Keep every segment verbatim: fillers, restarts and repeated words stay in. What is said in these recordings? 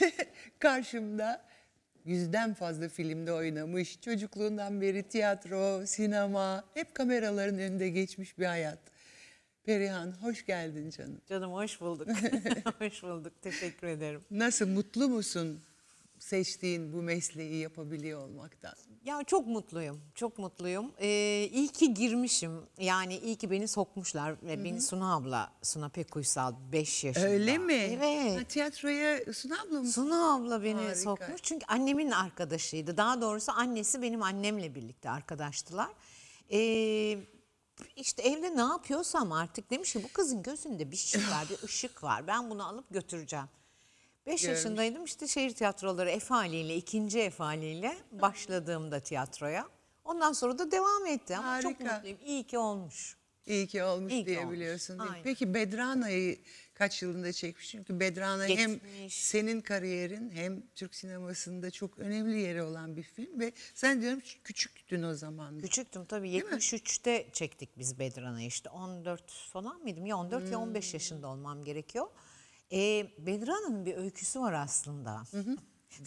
Evet, karşımda yüzden fazla filmde oynamış, çocukluğundan beri tiyatro, sinema, hep kameraların önünde geçmiş bir hayat. Perihan, hoş geldin canım. Canım hoş bulduk. Hoş bulduk, teşekkür ederim. Nasıl, mutlu musun seçtiğin bu mesleği yapabiliyor olmaktan? Ya çok mutluyum, çok mutluyum. Ee, iyi ki girmişim, yani iyi ki beni sokmuşlar. Hı -hı. Beni Suna abla, Suna Pekuysal beş yaşında. Öyle mi? Evet. Ha, tiyatroya Suna abla mı? Suna abla beni Harika. sokmuş çünkü annemin arkadaşıydı. Daha doğrusu annesi benim annemle birlikte arkadaştılar. Ee, İşte evde ne yapıyorsam artık demiş ki bu kızın gözünde bir şey var, bir ışık var. Ben bunu alıp götüreceğim. Beş Görmüş. yaşındaydım işte şehir tiyatroları F haliyle, ikinci F haliyle başladığımda tiyatroya. Ondan sonra da devam etti ama Harika. çok mutluyum. İyi ki olmuş. İyi ki olmuş İyi ki diyebiliyorsun. Olmuş. Peki Bedrana'yı kaç yılında çekmiş? Çünkü Bedrana Geçmiş. hem senin kariyerin hem Türk sinemasında çok önemli yeri olan bir film. Ve sen diyorum küçüktün o zaman. Küçüktüm tabii. Değil yetmiş üçte mi? Çektik biz Bedrana'yı işte. on dört falan mıydım? Ya on dört hmm. ya on beş yaşında olmam gerekiyor. Ee, Bedrana'nın bir öyküsü var aslında. Hı hı.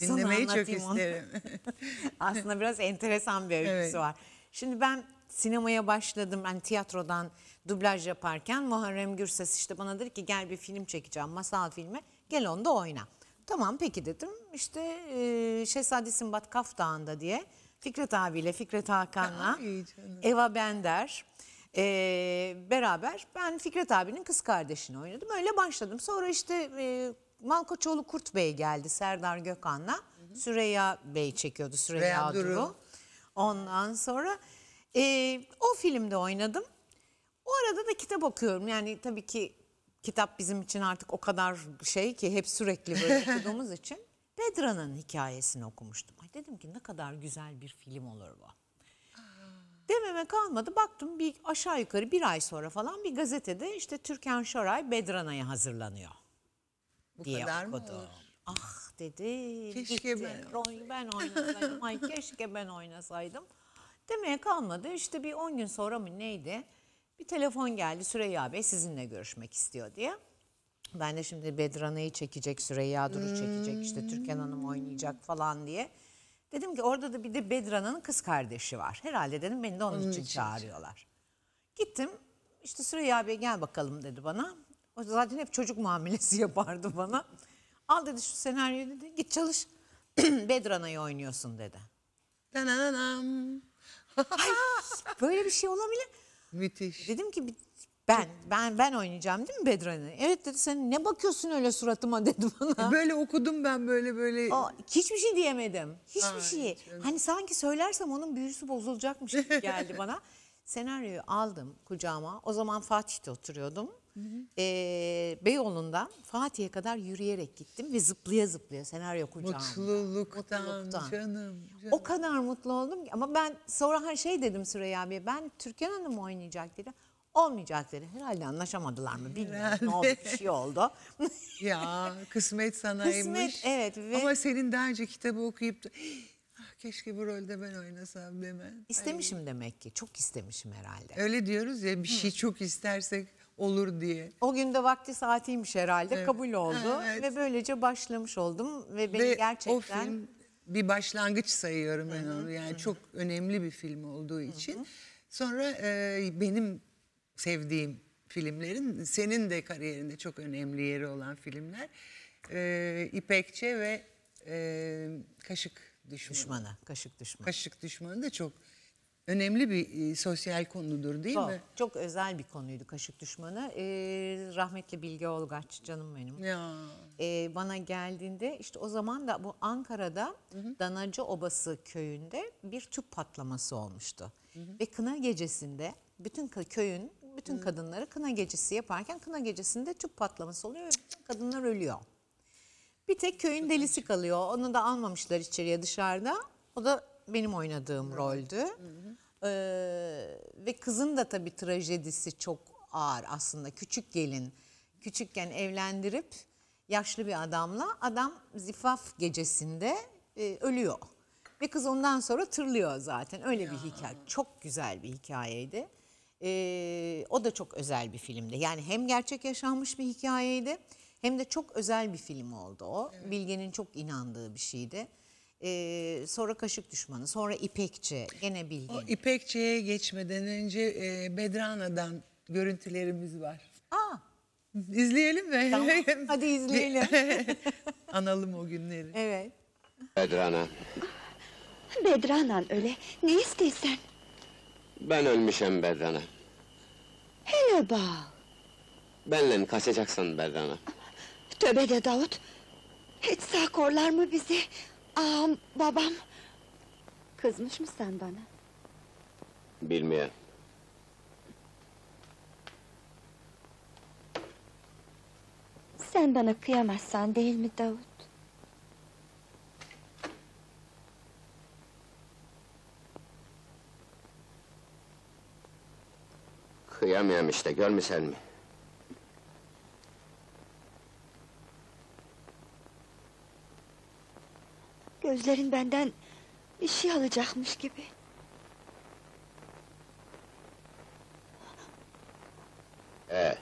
Dinlemeyi çok isterim. Aslında biraz enteresan bir öyküsü evet. var. Şimdi ben sinemaya başladım, yani tiyatrodan dublaj yaparken Muharrem Gürses işte bana dedi ki gel bir film çekeceğim, masal filmi, gel onda oyna. Tamam peki dedim, işte e, Şehzade Simbat Kaftağında diye Fikret abiyle, Fikret Hakan'la, Eva Bender e, beraber ben Fikret abinin kız kardeşini oynadım, öyle başladım. Sonra işte e, Malkoçoğlu Kurt Bey geldi, Serdar Gökhan'la, Süreyya Bey çekiyordu, Süreyya Duru. Ondan sonra Ee, o filmde oynadım. O arada da kitap okuyorum. Yani tabii ki kitap bizim için artık o kadar şey ki hep sürekli böyle okuduğumuz için. Bedrana'nın hikayesini okumuştum. Ay dedim ki ne kadar güzel bir film olur bu. Dememe kalmadı. Baktım bir aşağı yukarı bir ay sonra falan bir gazetede işte Türkan Şoray Bedrana'ya hazırlanıyor. Bu diye kadar okudum. mı olur? Ah dedi. Keşke ben, ben oynasaydım. Ay keşke ben oynasaydım. Demeye kalmadı. İşte bir on gün sonra mı neydi? Bir telefon geldi. Süreyya Bey sizinle görüşmek istiyor diye. Ben de şimdi Bedrana'yı çekecek, Süreyya Duru çekecek, işte Türkan Hanım oynayacak falan diye. Dedim ki orada da bir de Bedrana'nın kız kardeşi var. Herhalde dedim beni de onun, onun için, için çağırıyorlar. Gittim. İşte Süreyya Bey gel bakalım dedi bana. O zaten hep çocuk muamelesi yapardı bana. Al dedi şu senaryoyu dedi. Git çalış. Bedrana'yı oynuyorsun dedi. Dananam. Ay, böyle bir şey olabilir. Müthiş. Dedim ki ben ben ben oynayacağım değil mi Bedrana'yı? Evet dedi, sen ne bakıyorsun öyle suratıma dedi bana. Böyle okudum ben böyle böyle. Aa, hiçbir şey diyemedim. Hiçbir şey. Hani sanki söylersem onun büyüsü bozulacakmış gibi geldi bana. Senaryoyu aldım kucağıma. O zaman Fatih'te oturuyordum. Ee, Beyoğlu'ndan Fatih'e kadar yürüyerek gittim ve zıplaya zıplaya senaryo kucağımda. Mutluluktan, Mutluluktan. Canım, canım. O kadar mutlu oldum ki. Ama ben sonra her şey dedim Süreyya abiye, ben Türkan Hanım oynayacak dedi. Olmayacak dedi. Herhalde anlaşamadılar mı bilmiyorum. Ne oldu, bir şey oldu. Ya kısmet sanaymış. Kısmet evet. Ve... Ama senin daha önce kitabı okuyup da, keşke bu rolde ben oynasam demen. İstemişim Ay. demek ki. Çok istemişim herhalde. Öyle diyoruz ya bir Hı. şey çok istersek olur diye. O gün de vakti saatiymiş herhalde. Evet. Kabul oldu. Evet. Ve böylece başlamış oldum. Ve beni ve gerçekten... O film bir başlangıç sayıyorum ben Hı-hı. onu. Yani Hı-hı. çok önemli bir film olduğu için. Hı-hı. Sonra e, benim sevdiğim filmlerin senin de kariyerinde çok önemli yeri olan filmler. E, İpekçe ve e, Kaşık Düşmanı. Düşmanı. Kaşık Düşmanı. Kaşık Düşmanı da çok... Önemli bir e, sosyal konudur değil çok, mi? Çok özel bir konuydu Kaşık Düşmanı. Ee, rahmetli Bilge Olgaç canım benim. Ya. Ee, bana geldiğinde işte o zaman da bu Ankara'da hı hı. Danacı Obası köyünde bir tüp patlaması olmuştu. Hı hı. Ve kına gecesinde bütün köyün bütün hı. kadınları kına gecesi yaparken kına gecesinde tüp patlaması oluyor ve bütün kadınlar ölüyor. Bir tek köyün delisi kalıyor. Onu da almamışlar içeriye dışarıda. O da benim oynadığım evet. roldü. Hı hı. Ee, ve kızın da tabii trajedisi çok ağır aslında. Küçük gelin, küçükken evlendirip yaşlı bir adamla adam zifaf gecesinde e, ölüyor. Ve kız ondan sonra tırlıyor zaten. Öyle ya. bir hikaye. Çok güzel bir hikayeydi. Ee, o da çok özel bir filmdi. Yani hem gerçek yaşanmış bir hikayeydi Hem de çok özel bir film oldu o. Evet. Bilge'nin çok inandığı bir şeydi. Ee, sonra Kaşık Düşmanı, sonra İpekçe, gene Bilge. O İpekçe'ye geçmeden önce e, Bedrana'dan görüntülerimiz var. Aa. İzleyelim mi? Tamam, hadi izleyelim. Analım o günleri. Evet. Bedrana. Bedrana öyle. Ne istersen. Ben ölmüşem Bedrana. Hele bak. Benle kaçacaksın Bedrana. Tövbe de Davut. Hiç sağ korlar mı bizi? Ağam, babam. Kızmış mı sen bana? Bilmiyorum. Sen bana kıyamazsan değil mi Davut? Kıyamıyorum işte, görmüsen mi? Gözlerin benden bir şey alacakmış gibi. Ee,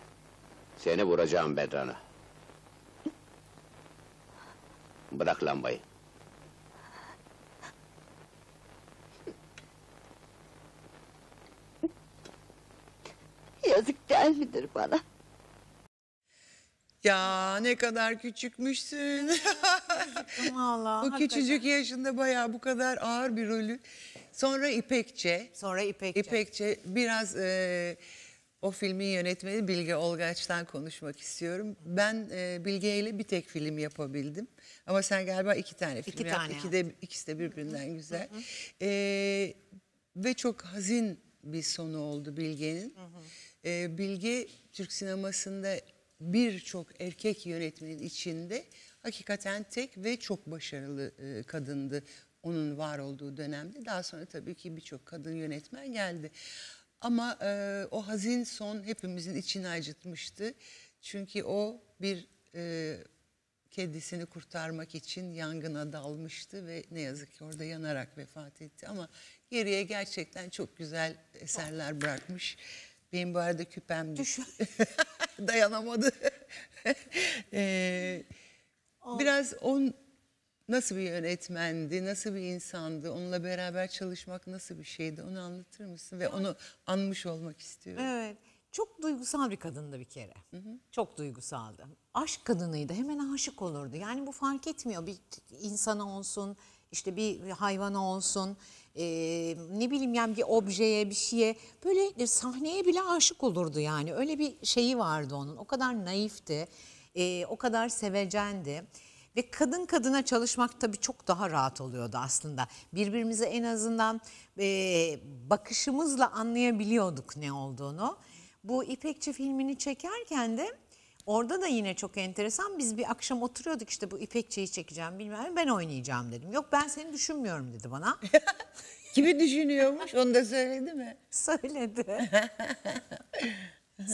seni vuracağım Bedrana. Bırak lambayı. Yazık değil midir bana? Ya ne kadar küçükmüşsün. Vallahi, bu küçücük hakikaten. Yaşında bayağı bu kadar ağır bir rolü. Sonra İpekçe. Sonra İpekçe. İpekçe biraz e, o filmin yönetmeni Bilge Olgaç'tan konuşmak istiyorum. Ben e, Bilge ile bir tek film yapabildim. Ama sen galiba iki tane film iki yaptın. İki de, ikisi de birbirinden güzel. Hı hı. E, ve çok hazin bir sonu oldu Bilge'nin. E, Bilge Türk sinemasında... birçok erkek yönetmenin içinde hakikaten tek ve çok başarılı e, kadındı onun var olduğu dönemde. Daha sonra tabii ki birçok kadın yönetmen geldi. Ama e, o hazin son hepimizin içini acıtmıştı. Çünkü o bir e, kedisini kurtarmak için yangına dalmıştı ve ne yazık ki orada yanarak vefat etti. Ama geriye gerçekten çok güzel eserler bırakmış. Benim bu arada küpem düştü. Dayanamadı. ee, biraz on nasıl bir yönetmendi, nasıl bir insandı, onunla beraber çalışmak nasıl bir şeydi, onu anlatır mısın? Ve onu anmış olmak istiyorum. Evet, çok duygusal bir kadındı bir kere. Hı hı. Çok duygusaldı. Aşk kadınıydı, hemen aşık olurdu. Yani bu fark etmiyor, bir insana olsun, işte bir hayvana olsun. Ee, ne bileyim yani bir objeye, bir şeye, böyle sahneye bile aşık olurdu yani. Öyle bir şeyi vardı onun. O kadar naifti, e, o kadar sevecendi. Ve kadın kadına çalışmak tabii çok daha rahat oluyordu aslında. Birbirimize en azından e, bakışımızla anlayabiliyorduk ne olduğunu. Bu İpekçi filmini çekerken de orada da yine çok enteresan. Biz bir akşam oturuyorduk, işte bu İpekçe'yi çekeceğim bilmem, ben oynayacağım dedim. Yok, ben seni düşünmüyorum dedi bana. Kimi düşünüyormuş? Onu da söyledi mi? Söyledi.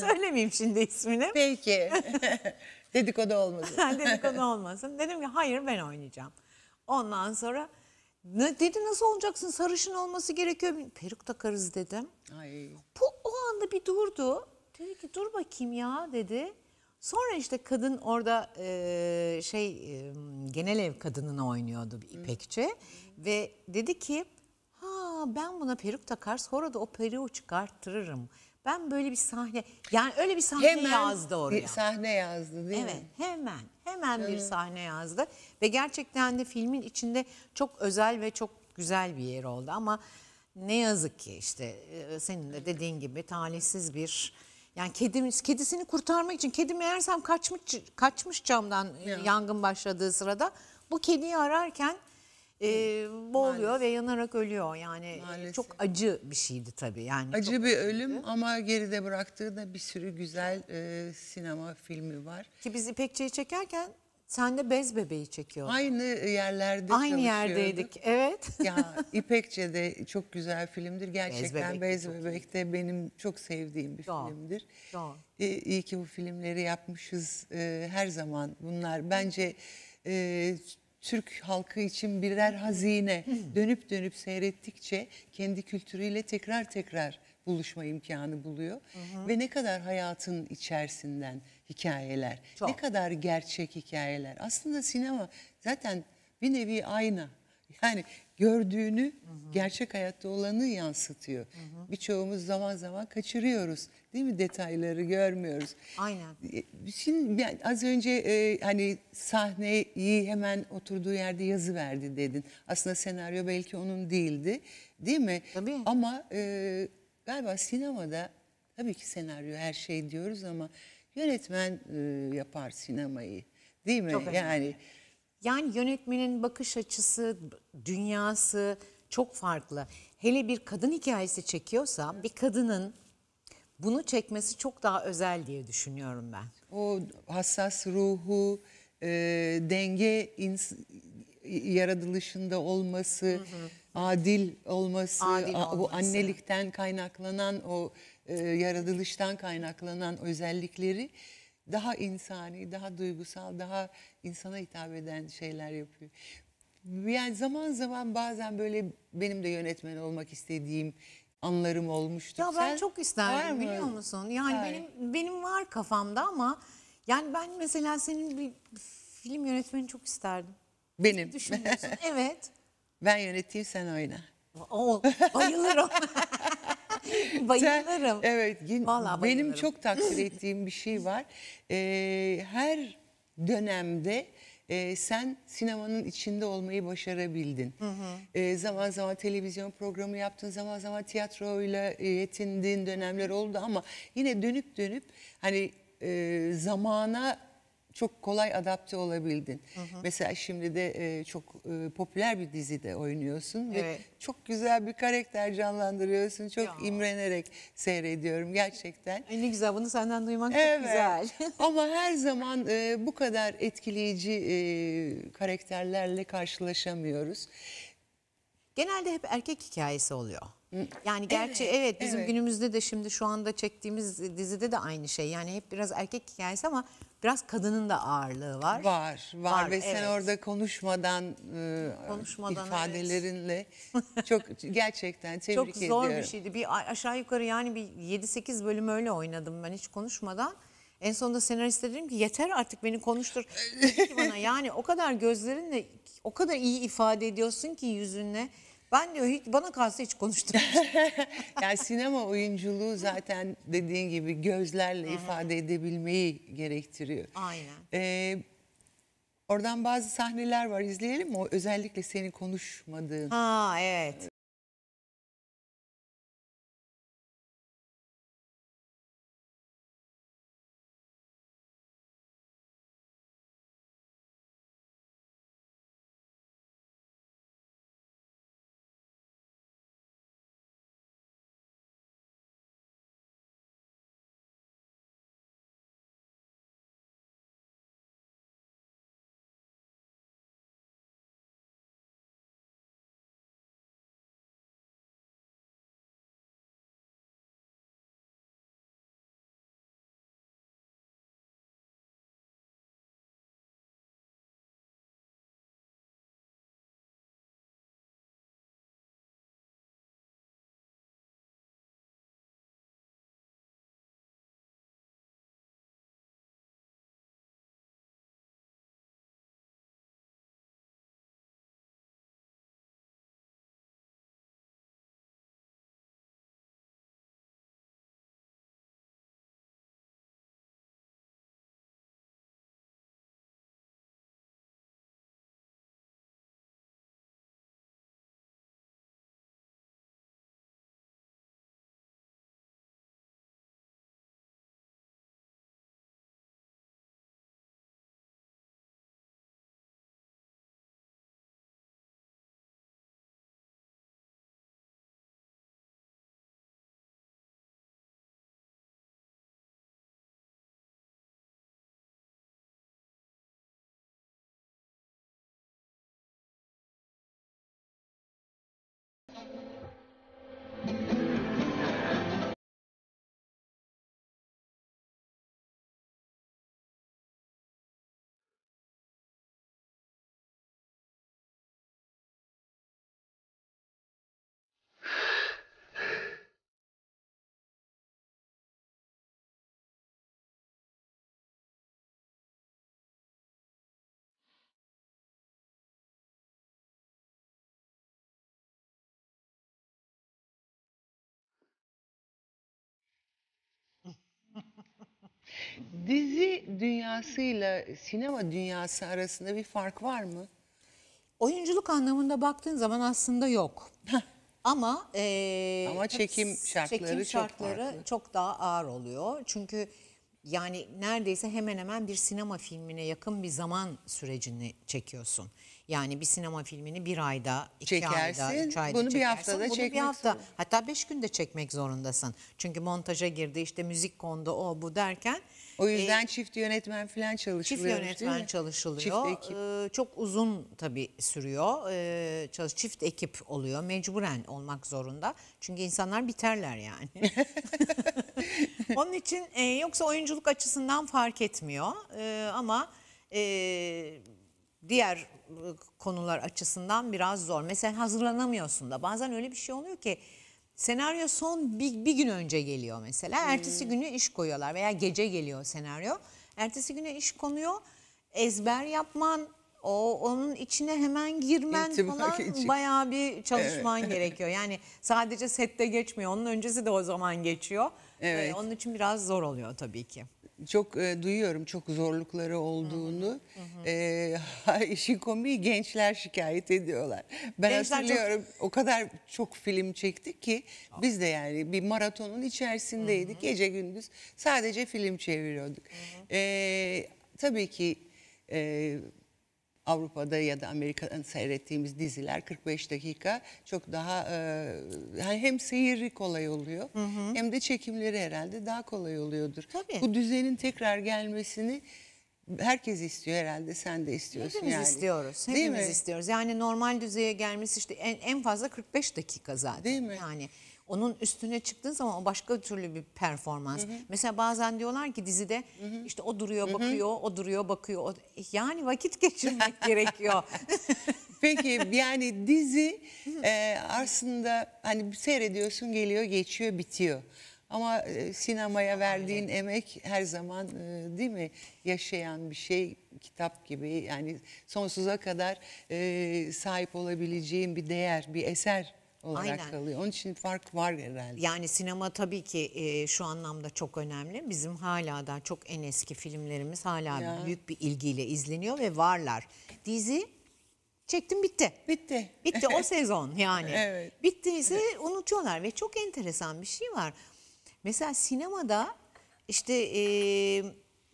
Söylemeyeyim şimdi ismini. Peki. Dedikodu olmasın. Dedikodu olmasın. Dedim ki hayır, ben oynayacağım. Ondan sonra dedi nasıl olacaksın, sarışın olması gerekiyor. Peruk takarız dedim. Ay. Bu o anda bir durdu. Dedi ki dur bakayım ya dedi. Sonra işte kadın orada e, şey e, genel ev kadınını oynuyordu bir İpekçe. Hmm. Ve dedi ki ha ben buna peruk takar, sonra da o peruğu çıkarttırırım. Ben böyle bir sahne, yani öyle bir sahne hemen yazdı oraya. Bir sahne yazdı değil evet, mi? Evet hemen hemen hmm. bir sahne yazdı ve gerçekten de filmin içinde çok özel ve çok güzel bir yer oldu. Ama ne yazık ki işte senin de dediğin gibi talihsiz bir... Yani kedimiz, kedisini kurtarmak için, kedi meğersem kaçmış, kaçmış camdan ya. Yangın başladığı sırada. Bu kediyi ararken e, boğuluyor ve yanarak ölüyor. Yani maalesef. Çok acı bir şeydi tabii. Yani acı bir ölüm ama geride bıraktığı da bir sürü güzel e, sinema filmi var. Ki biz İpekçe'yi çekerken sen de Bez Bebeği çekiyordun. Aynı yerlerde Aynı yerdeydik, evet. Ya İpekçe de çok güzel filmdir. Gerçekten Bez Bebek, Bez Bebek de benim çok sevdiğim bir doğru. filmdir. Doğru. Ee, iyi ki bu filmleri yapmışız ee, her zaman. Bunlar bence e, Türk halkı için birer hazine. Dönüp dönüp seyrettikçe kendi kültürüyle tekrar tekrar buluşma imkanı buluyor. Hı hı. Ve ne kadar hayatın içerisinden hikayeler, çok, ne kadar gerçek hikayeler. Aslında sinema zaten bir nevi ayna. Yani gördüğünü, hı hı, gerçek hayatta olanı yansıtıyor. Birçoğumuz zaman zaman kaçırıyoruz, değil mi? Detayları görmüyoruz. Aynen. Şimdi yani az önce e, hani sahneyi hemen oturduğu yerde yazıverdi dedin. Aslında senaryo belki onun değildi, değil mi? Tabii. Ama e, galiba sinemada tabii ki senaryo her şey diyoruz ama yönetmen e, yapar sinemayı, değil mi? Çok yani. Önemli. Yani yönetmenin bakış açısı, dünyası çok farklı. Hele bir kadın hikayesi çekiyorsa bir kadının bunu çekmesi çok daha özel diye düşünüyorum ben. O hassas ruhu, e, denge yaratılışında olması, hı hı, adil olması, adil olması. Bu annelikten kaynaklanan, o e, yaratılıştan kaynaklanan özellikleri daha insani, daha duygusal, daha insana hitap eden şeyler yapıyor. Yani zaman zaman bazen böyle benim de yönetmen olmak istediğim anlarım olmuştu. Ya ben Sen, çok isterdim biliyor musun? Yani hayır, benim benim var kafamda ama yani ben mesela senin bir film yönetmeni çok isterdim. Benim. Düşünüyorsun. Evet. Ben yöneteyim, sen oyna. O, bayılırım. Bayılırım. Sen, evet. Vallahi benim bayılırım. Çok takdir ettiğim bir şey var. Ee, her dönemde e, sen sinemanın içinde olmayı başarabildin. Hı hı. E, zaman zaman televizyon programı yaptın, zaman zaman tiyatroyla yetindiğin dönemler oldu ama yine dönüp dönüp hani e, zamana çok kolay adapte olabildin. Hı hı. Mesela şimdi de e, çok e, popüler bir dizide oynuyorsun. Evet. Ve çok güzel bir karakter canlandırıyorsun. Çok ya, imrenerek seyrediyorum gerçekten. Ay ne güzel, bunu senden duymak, evet, çok güzel. Ama her zaman e, bu kadar etkileyici e, karakterlerle karşılaşamıyoruz. Genelde hep erkek hikayesi oluyor. Yani gerçi evet, evet bizim evet, günümüzde de şimdi şu anda çektiğimiz dizide de aynı şey. Yani hep biraz erkek hikayesi ama biraz kadının da ağırlığı var. Var, var, var ve evet, sen orada konuşmadan, konuşmadan ifadelerinle evet, çok gerçekten tebrik ediyorum. Çok zor ediyorum. Bir şeydi. Bir aşağı yukarı yani bir yedi sekiz bölüm öyle oynadım ben hiç konuşmadan. En sonunda senariste dedim ki yeter artık, beni konuştur. Bana yani o kadar gözlerinle o kadar iyi ifade ediyorsun ki yüzünle. Ben diyor hiç, bana kalsa hiç konuştum. Yani sinema oyunculuğu zaten dediğin gibi gözlerle ifade edebilmeyi gerektiriyor. Aynen. Ee, oradan bazı sahneler var, izleyelim mi? O özellikle senin konuşmadığın. Ha evet. Dizi dünyasıyla sinema dünyası arasında bir fark var mı? Oyunculuk anlamında baktığın zaman aslında yok. Ama, e, Ama çekim şartları, çekim şartları çok, çok daha ağır oluyor. Çünkü yani neredeyse hemen hemen bir sinema filmine yakın bir zaman sürecini çekiyorsun. Yani bir sinema filmini bir ayda, iki çekersin, ayda, üç ayda bunu çekersin. Bir haftada bunu bir hafta, zorunda. Hatta beş günde çekmek zorundasın. Çünkü montaja girdi, işte müzik kondu, o bu derken. O yüzden e, çift yönetmen falan çalışılıyor. Çift yönetmen çalışılıyor. Çift ekip. Ee, çok uzun tabii sürüyor. Ee, çalış, çift ekip oluyor. Mecburen olmak zorunda. Çünkü insanlar biterler yani. Onun için e, yoksa oyunculuk açısından fark etmiyor. E, ama e, diğer konular açısından biraz zor. Mesela hazırlanamıyorsun da. Bazen öyle bir şey oluyor ki senaryo son bir, bir gün önce geliyor mesela. Ertesi hmm. günü iş koyuyorlar veya gece geliyor senaryo. Ertesi güne iş konuyor. Ezber yapman, o onun içine hemen girmen İntimak falan için. Bayağı bir çalışman evet. gerekiyor. Yani sadece sette geçmiyor. Onun öncesi de o zaman geçiyor. Evet. Ee, onun için biraz zor oluyor tabii ki. Çok e, duyuyorum çok zorlukları olduğunu. Hı hı. E, işin komiği gençler şikayet ediyorlar. Ben gençler hatırlıyorum çok... o kadar çok film çektik ki biz de yani bir maratonun içerisindeydik. Hı hı. Gece gündüz sadece film çeviriyorduk. Hı hı. E, tabii ki e, Avrupa'da ya da Amerika'dan seyrettiğimiz diziler kırk beş dakika çok daha e, hem seyri kolay oluyor hı hı. hem de çekimleri herhalde daha kolay oluyordur. Tabii. Bu düzenin tekrar gelmesini herkes istiyor herhalde, sen de istiyorsun. Hepimiz yani. istiyoruz. Değil Hepimiz mi? istiyoruz. Yani normal düzeye gelmesi işte en, en fazla kırk beş dakika zaten. Değil mi? Yani onun üstüne çıktığın zaman o başka türlü bir performans. Hı hı. Mesela bazen diyorlar ki dizide hı hı. işte o duruyor bakıyor, hı hı. o duruyor bakıyor. Yani vakit geçirmek gerekiyor. Peki yani dizi e, aslında hani seyrediyorsun geliyor geçiyor bitiyor. Ama e, sinemaya verdiğin Aynen. emek her zaman e, değil mi yaşayan bir şey, kitap gibi yani sonsuza kadar e, sahip olabileceğin bir değer, bir eser. Aynen. Kalıyor. Onun için fark var herhalde. Yani sinema tabii ki e, şu anlamda çok önemli. Bizim hala da çok en eski filmlerimiz hala ya. büyük bir ilgiyle izleniyor ve varlar. Dizi çektim bitti. Bitti. Bitti o sezon yani. Evet. Bittiyse unutuyorlar ve çok enteresan bir şey var. Mesela sinemada işte e,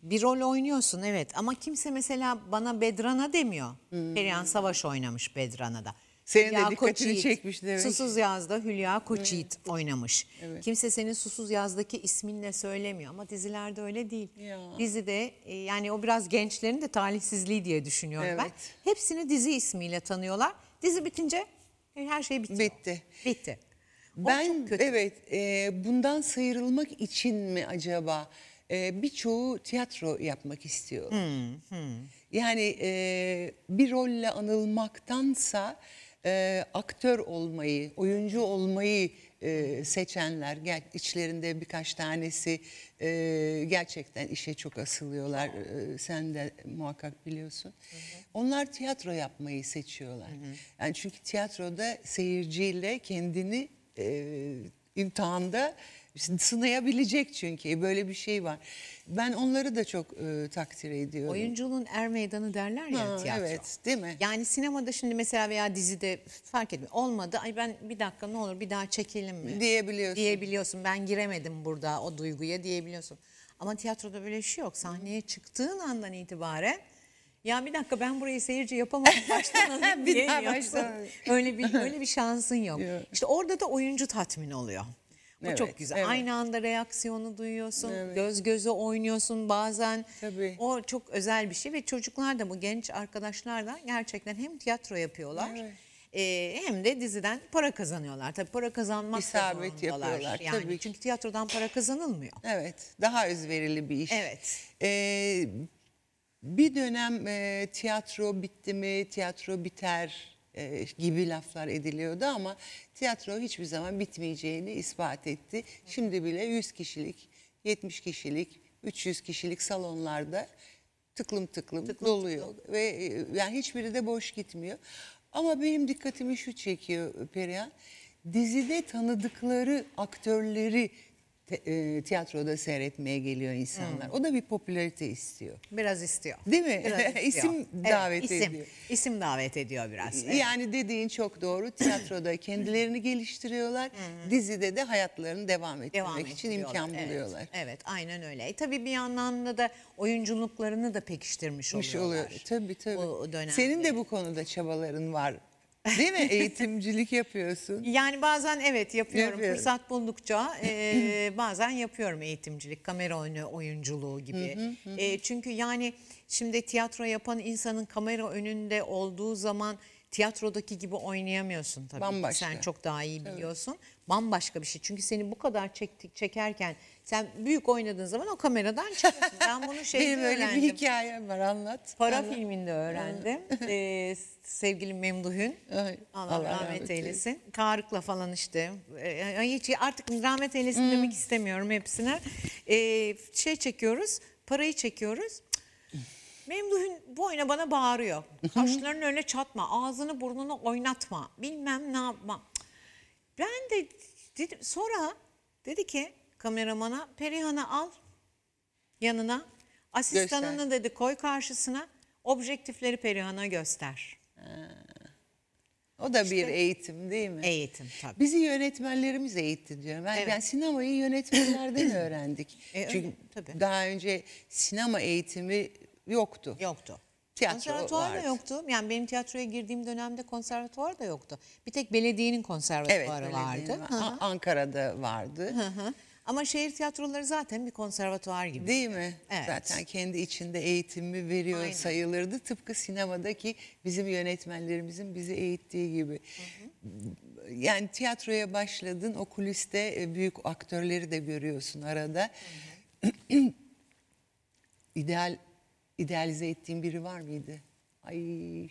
bir rol oynuyorsun evet ama kimse mesela bana Bedrana demiyor. Hmm. Perihan Savaş oynamış Bedrana'da. Senin de dikkatini çekmiş demek. Susuz Yaz'da Hülya Koçyiğit evet. oynamış. Evet. Kimse senin Susuz Yaz'daki isminle söylemiyor ama dizilerde öyle değil. Ya. Dizide yani o biraz gençlerin de talihsizliği diye düşünüyorum evet. ben. Hepsini dizi ismiyle tanıyorlar. Dizi bitince her şey bitiyor. Bitti. Bitti. O ben evet e, bundan sıyrılmak için mi acaba e, birçoğu tiyatro yapmak istiyor. Hmm, hmm. Yani e, bir rolle anılmaktansa E, aktör olmayı, oyuncu olmayı e, seçenler, içlerinde birkaç tanesi e, gerçekten işe çok asılıyorlar. E, sen de muhakkak biliyorsun. Hı hı. Onlar tiyatro yapmayı seçiyorlar. Hı hı. Yani çünkü tiyatroda seyirciyle kendini e, imtihanda sınayabilecek çünkü böyle bir şey var. Ben onları da çok e, takdir ediyorum. Oyunculuğun er meydanı derler ya ha, tiyatro. Evet, değil mi? Yani sinemada şimdi mesela veya dizide fark etmiyor. Olmadı. Ay ben bir dakika ne olur bir daha çekelim mi? Diyebiliyorsun. Diyebiliyorsun. Ben giremedim burada o duyguya diyebiliyorsun. Ama tiyatroda böyle bir şey yok. Sahneye Hı. çıktığın andan itibaren ya bir dakika ben burayı seyirci yapamadım baştan alayım diyemiyorsun. Öyle bir öyle bir şansın yok. yok. İşte orada da oyuncu tatmin oluyor. Bu evet, çok güzel. Evet. Aynı anda reaksiyonu duyuyorsun, evet. göz göze oynuyorsun bazen. Tabii. O çok özel bir şey ve çocuklar da bu genç arkadaşlar da gerçekten hem tiyatro yapıyorlar evet. e, hem de diziden para kazanıyorlar. Tabii para kazanmak İsabet yapıyorlar. Yani tabii. Çünkü tiyatrodan para kazanılmıyor. Evet, daha özverili bir iş. Evet. Ee, bir dönem e, tiyatro bitti mi, tiyatro biter gibi laflar ediliyordu ama tiyatro hiçbir zaman bitmeyeceğini ispat etti. Şimdi bile yüz kişilik, yetmiş kişilik, üç yüz kişilik salonlarda tıklım tıklım, tıklım doluyor tıklım. Ve yani hiçbiri de boş gitmiyor. Ama benim dikkatimi şu çekiyor Perihan, dizide tanıdıkları aktörleri te, e, tiyatroda seyretmeye geliyor insanlar. Hmm. O da bir popülarite istiyor. Biraz istiyor. Değil mi? Biraz istiyor. İsim davet evet, isim. ediyor. İsim davet ediyor biraz. Evet. Yani dediğin çok doğru. Tiyatroda kendilerini geliştiriyorlar. Hmm. Dizide de hayatlarını devam ettirmek devam için imkan evet. buluyorlar. Evet, aynen öyle. E, tabii bir yandan da oyunculuklarını da pekiştirmiş oluyorlar. Oluyor. Tabii tabii. O dönemde. Senin de bu konuda çabaların var. Değil mi? Eğitimcilik yapıyorsun. Yani bazen evet yapıyorum. Yapıyorum. Fırsat buldukça e, bazen yapıyorum eğitimcilik, kamera önü oyunculuğu gibi. Hı hı hı. E, çünkü yani şimdi tiyatro yapan insanın kamera önünde olduğu zaman tiyatrodaki gibi oynayamıyorsun tabii. Bambaşka. Sen çok daha iyi biliyorsun. Evet. Bambaşka bir şey. Çünkü seni bu kadar çektik çekerken sen büyük oynadığın zaman o kameradan çıkıyorsun. Ben bunu şeyde öğrendim. Benim öyle bir hikayem var, anlat. Para anlat. Filminde öğrendim. ee, sevgili Memduh'un. Allah, Allah rahmet, rahmet eylesin. eylesin. Tarık'la falan işte. Ee, hiç, artık rahmet eylesin hmm. demek istemiyorum hepsine. Ee, şey çekiyoruz, parayı çekiyoruz. Memduh'un bu oyuna bana bağırıyor. Kaşlarını öyle çatma, ağzını burnunu oynatma, bilmem ne yapma. Ben de dedim, sonra dedi ki kameramana, Perihan'ı al yanına, asistanını göster. Dedi koy karşısına, objektifleri Perihan'a göster. Ha. O da işte, bir eğitim değil mi? Eğitim tabii. Bizi yönetmenlerimiz eğitti diyorum. Ben, evet. ben sinemayı yönetmenlerden öğrendik. E, Çünkü öyle, tabii. daha önce sinema eğitimi yoktu. Yoktu. Konservatuvar da yoktu. Yani benim tiyatroya girdiğim dönemde konservatuvar da yoktu. Bir tek belediyenin konservatuvarı evet, vardı. Var. Hı -hı. Ankara'da vardı. Hı -hı. Ama şehir tiyatroları zaten bir konservatuvar gibi. Değil mi? Evet. Zaten kendi içinde eğitimi veriyor Aynen. sayılırdı. Tıpkı sinemadaki bizim yönetmenlerimizin bizi eğittiği gibi. Hı -hı. Yani tiyatroya başladın, o kuliste büyük aktörleri de görüyorsun arada. Hı -hı. İdeal... İdealize ettiğim biri var mıydı? Ay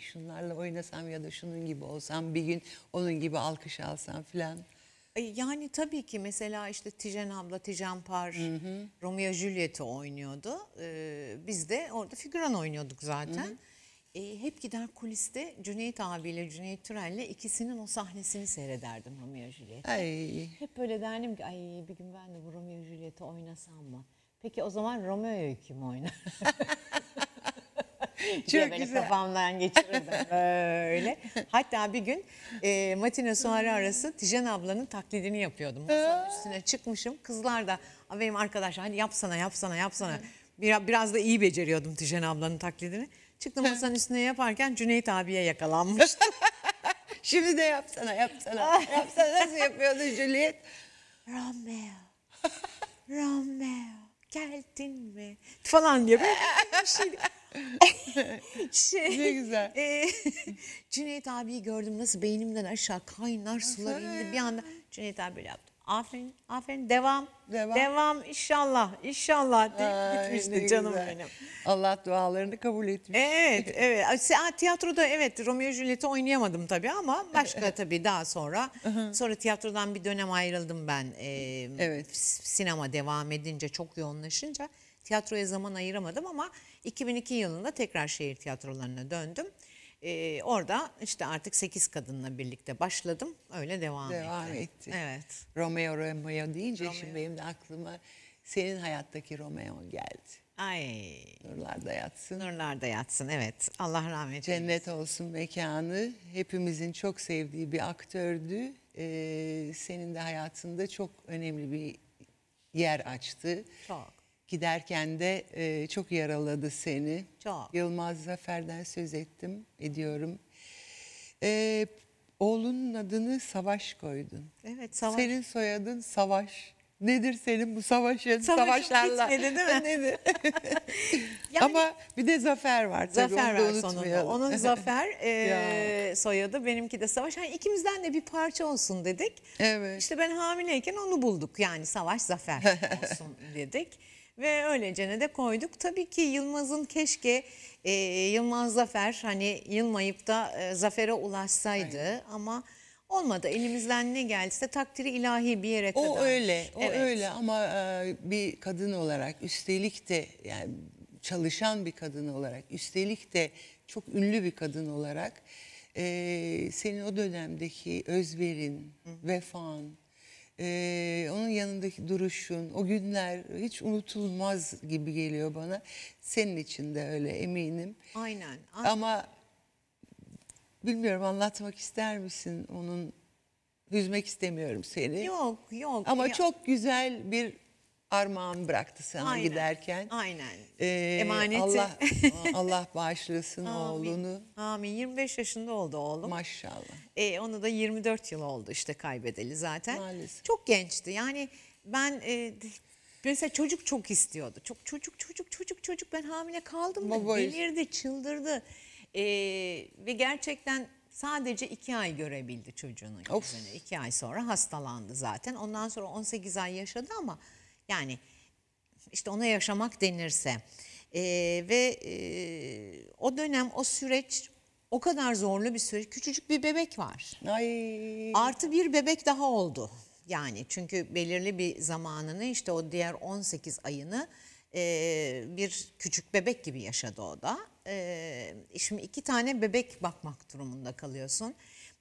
şunlarla oynasam ya da şunun gibi olsam, bir gün onun gibi alkış alsam filan. Yani tabii ki mesela işte Tijen abla, Tijen Par, hı hı. Romeo Juliet'i oynuyordu. Ee, biz de orada figüran oynuyorduk zaten. Hı hı. E, hep gider kuliste Cüneyt abiyle, Cüneyt Türel'le ikisinin o sahnesini seyrederdim Romeo Juliet'i. Hep böyle derdim ki ay bir gün ben de bu Romeo Juliet'i oynasam mı? Peki o zaman Romeo'yu kim oynar? Çok güzel. Kafamdan geçirirdim böyle. Hatta bir gün e, matine suare arası Tijen ablanın taklidini yapıyordum. Masanın üstüne çıkmışım. Kızlar da benim arkadaşlar hani yapsana yapsana yapsana. Biraz, biraz da iyi beceriyordum Tijen ablanın taklidini. Çıktım masanın üstüne yaparken Cüneyt abiye yakalanmıştım. Şimdi de yapsana yapsana. Yapsana nasıl yapıyordu Juliet? Romeo. Romeo. Geldin mi? Falan diye böyle bir şey. şey, ne güzel. E, Cüneyt abiyi gördüm nasıl beynimden aşağı kaynar sular indi bir anda. Cüneyt abi böyle yaptı. Aferin, aferin. Devam, devam, devam inşallah, inşallah deyip gitmişti canım güzel. Benim. Allah dualarını kabul etmiş. Evet, evet. Tiyatroda evet Romeo Juliet'i oynayamadım tabii ama başka tabii daha sonra. Sonra tiyatrodan bir dönem ayrıldım ben. Ee, evet. Sinema devam edince, çok yoğunlaşınca tiyatroya zaman ayıramadım ama iki bin iki yılında tekrar şehir tiyatrolarına döndüm. Ee, orada işte artık sekiz kadınla birlikte başladım. Öyle devam, devam etti. etti. Evet. Romeo Romeo deyince Romeo. Şimdi benim de aklıma senin hayattaki Romeo geldi. Ay. Nurlarda yatsın. Nurlarda yatsın evet. Allah rahmet eylesin. Cennet olsun mekanı. Hepimizin çok sevdiği bir aktördü. Ee, senin de hayatında çok önemli bir yer açtı. Çok. Giderken de e, çok yaraladı seni. Çok. Yılmaz Zafer'den söz ettim, ediyorum. E, oğlunun adını Savaş koydun. Evet, Savaş. Senin soyadın Savaş. Nedir senin bu savaşın? Savaşlarla. Bitmedi, değil mi? Nedir? yani, ama bir de Zafer var. Zafer var sonunda. Onun Zafer e, soyadı, benimki de Savaş. Yani ikimizden de bir parça olsun dedik. Evet. İşte ben hamileyken onu bulduk. Yani Savaş Zafer olsun dedik. Ve öylece de koyduk. Tabii ki Yılmaz'ın keşke e, Yılmaz Zafer hani yılmayıp da e, zafere ulaşsaydı Aynen. ama olmadı. Elimizden ne geldiyse takdiri ilahi bir yere kadar. O öyle, o evet. öyle ama e, bir kadın olarak üstelik de yani çalışan bir kadın olarak üstelik de çok ünlü bir kadın olarak e, senin o dönemdeki özverin, Hı. vefan, Ee, onun yanındaki duruşun, o günler hiç unutulmaz gibi geliyor bana. Senin için de öyle eminim. Aynen. Aynen. Ama bilmiyorum, anlatmak ister misin onun? Üzmek istemiyorum seni. Yok yok. Ama yok. Çok güzel bir armağan bıraktı sana, aynen, giderken. Aynen. Ee, Emaneti. Allah, Allah bağışlasın amin, oğlunu. Amin. yirmi beş yaşında oldu oğlum. Maşallah. Ee, onu da yirmi dört yıl oldu işte kaybedeli zaten. Maalesef. Çok gençti. Yani ben e, mesela çocuk çok istiyordu. Çok çocuk çocuk çocuk çocuk ben hamile kaldım da delirdi, çıldırdı. Ee, ve gerçekten sadece iki ay görebildi çocuğunun gözünü. iki ay sonra hastalandı zaten. Ondan sonra on sekiz ay yaşadı ama yani işte ona yaşamak denirse. Ee, ve e, o dönem, o süreç o kadar zorlu bir süreç. Küçücük bir bebek var. Ay. Artı bir bebek daha oldu. Yani çünkü belirli bir zamanını, işte o diğer on sekiz ayını e, bir küçük bebek gibi yaşadı o da. Ee, şimdi iki tane bebek bakmak durumunda kalıyorsun.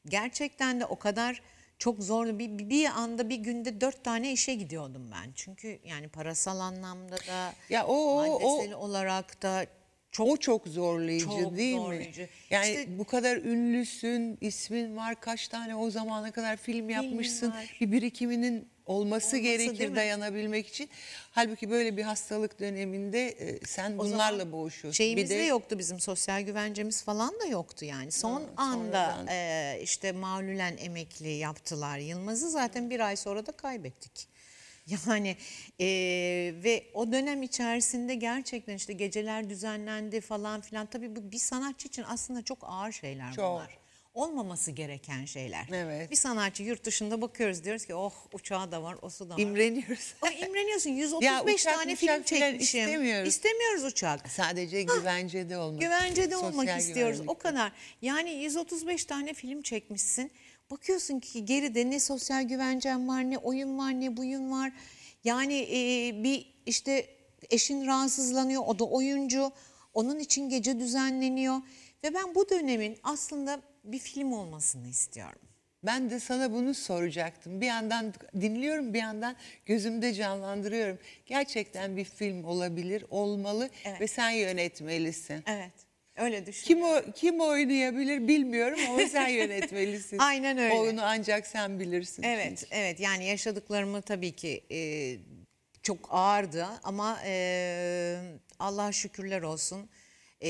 Gerçekten de o kadar çok zorlu. Bir, bir anda, bir günde dört tane işe gidiyordum ben. Çünkü yani parasal anlamda da ya o, maddesel o, olarak da çok, o çok zorlayıcı çok değil zorlayıcı. mi? Yani işte, bu kadar ünlüsün, ismin var, kaç tane o zamana kadar film yapmışsın. Var. Bir birikiminin olması, olması gerekir dayanabilmek için. Halbuki böyle bir hastalık döneminde e, sen o bunlarla boğuşuyorsun. Şeyimiz bir de, de yoktu bizim, sosyal güvencemiz falan da yoktu yani. Son ha, anda e, işte malulen emekli yaptılar Yılmaz'ı, zaten bir ay sonra da kaybettik. Yani e, ve o dönem içerisinde gerçekten işte geceler düzenlendi falan filan. Tabii bu bir sanatçı için aslında çok ağır şeyler çok. bunlar. Olmaması gereken şeyler. Evet. Bir sanatçı yurt dışında bakıyoruz, diyoruz ki oh uçağı da var, osu da var. İmreniyoruz. O, imreniyorsun. yüz otuz beş ya, uçak, tane film çekmişim. İstemiyoruz. İstemiyoruz uçak. Sadece ha, güvencede olmak. Güvencede olmak Sosyal istiyoruz. Güvenlik. O kadar. Yani yüz otuz beş tane film çekmişsin. Bakıyorsun ki geride ne sosyal güvencen var, ne oyun var, ne buyun var. Yani e, bir işte eşin rahatsızlanıyor. O da oyuncu. Onun için gece düzenleniyor. Ve ben bu dönemin aslında bir film olmasını istiyorum. Ben de sana bunu soracaktım. Bir yandan dinliyorum, bir yandan gözümde canlandırıyorum. Gerçekten bir film olabilir, olmalı, evet, ve sen yönetmelisin. Evet, öyle düşünüyorum. Kim, o, kim oynayabilir bilmiyorum ama sen yönetmelisin. Aynen öyle. Onu ancak sen bilirsin. Evet, çünkü. evet. Yani yaşadıklarımı tabii ki e, çok ağırdı ama e, Allah'a şükürler olsun e,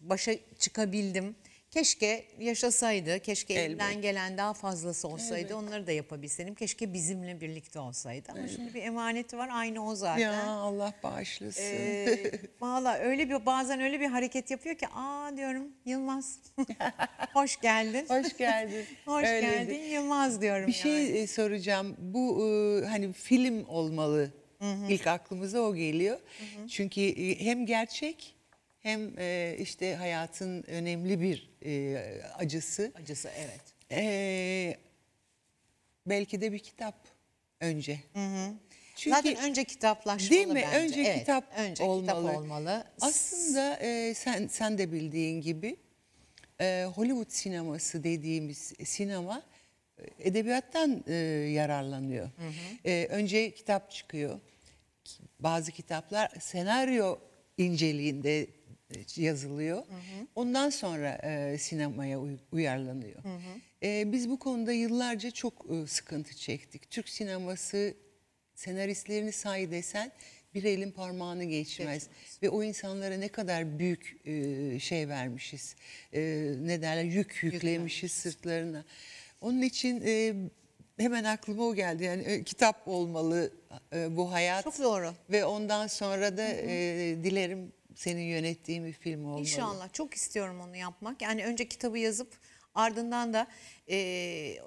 başa çıkabildim. Keşke yaşasaydı, keşke elimden gelen daha fazlası olsaydı, evet, onları da yapabilseydim. Keşke bizimle birlikte olsaydı. Ama evet, şimdi bir emaneti var, aynı o zaten. Ya Allah bağışlasın. Ee, Valla öyle bir, bazen öyle bir hareket yapıyor ki, aa diyorum Yılmaz, hoş geldin. Hoş geldin. hoş Öyleydi. geldin Yılmaz diyorum. Bir yani. şey soracağım, bu hani film olmalı, hı hı, ilk aklımıza o geliyor. Hı hı. Çünkü hem gerçek, hem işte hayatın önemli bir acısı. Acısı, evet. Ee, belki de bir kitap önce. Hı hı. Çünkü, zaten önce kitaplaşmalı değil mi? Bence. Önce, evet, kitap, önce olmalı. kitap olmalı. Aslında e, sen, sen de bildiğin gibi e, Hollywood sineması dediğimiz sinema edebiyattan e, yararlanıyor. Hı hı. E, önce kitap çıkıyor. Bazı kitaplar senaryo inceliğinde yazılıyor. Hı hı. Ondan sonra e, sinemaya uyarlanıyor. Hı hı. E, biz bu konuda yıllarca çok e, sıkıntı çektik. Türk sineması senaristlerini say desen bir elin parmağını geçmez. geçmez. Ve o insanlara ne kadar büyük e, şey vermişiz. E, ne derler? Yük yüklemişiz sırtlarına. Onun için e, hemen aklıma o geldi. Yani e, kitap olmalı e, bu hayat. Çok doğru. Ve ondan sonra da hı hı. E, dilerim senin yönettiğin bir film olmalı. İnşallah. Çok istiyorum onu yapmak. Yani önce kitabı yazıp ardından da e,